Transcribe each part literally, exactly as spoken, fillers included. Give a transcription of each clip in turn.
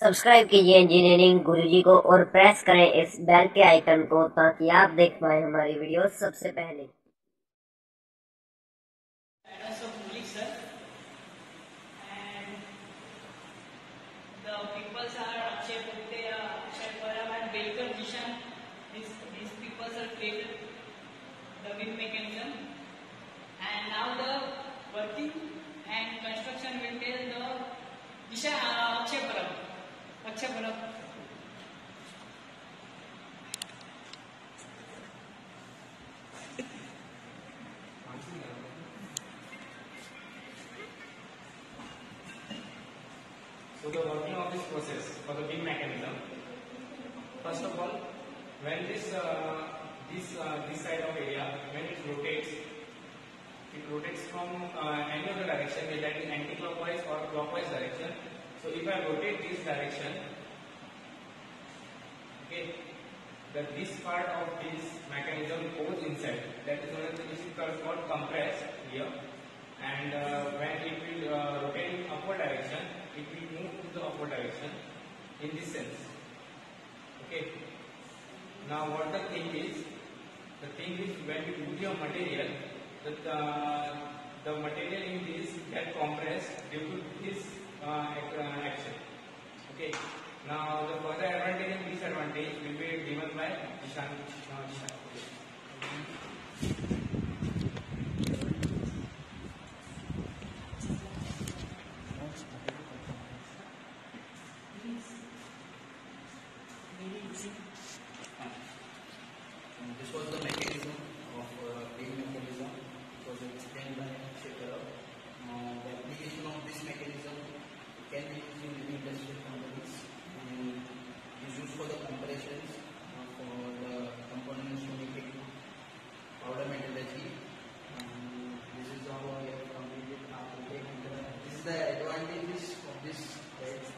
Subscribe कीजिए engineering गुरुजी को और प्रेस करें इस बेल के आइकन को ताकि आप देख पाए हमारी वीडियो सबसे पहले। So the working of this process for the beam mechanism. First of all, when this uh, this uh, this side of area, when it rotates, it rotates from uh, any other direction, whether it is anti-clockwise or clockwise direction. So if I rotate this direction, okay, that this part of this mechanism goes inside. That is known as it is called compressed here. And uh, when it will uh, rotate in upward direction, it will move to the upward direction in this sense. Okay. Now what the thing is? The thing is when you do your material, that uh, the material in this get compressed due to this uh, action. Okay. Now the further advantage and disadvantage will be given by Dishan. Dishan. This was the mechanism of uh, beam mechanism. It was explained by Shekhar. Uh, the application of this mechanism can be used in many industrial companies. Um, it is used for the compressions, uh, for the components to make it powder metallurgy. Um, this is how we have completed our project. This is the advantages of this. Right?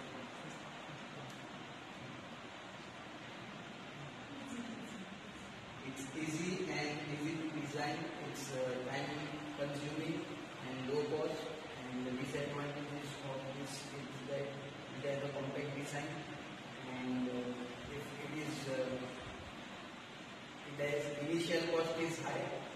It's easy and easy to design, it's uh, time consuming and low cost, and the disadvantages of this is that it has a compact design, and uh, if it is, uh, it has initial cost is high.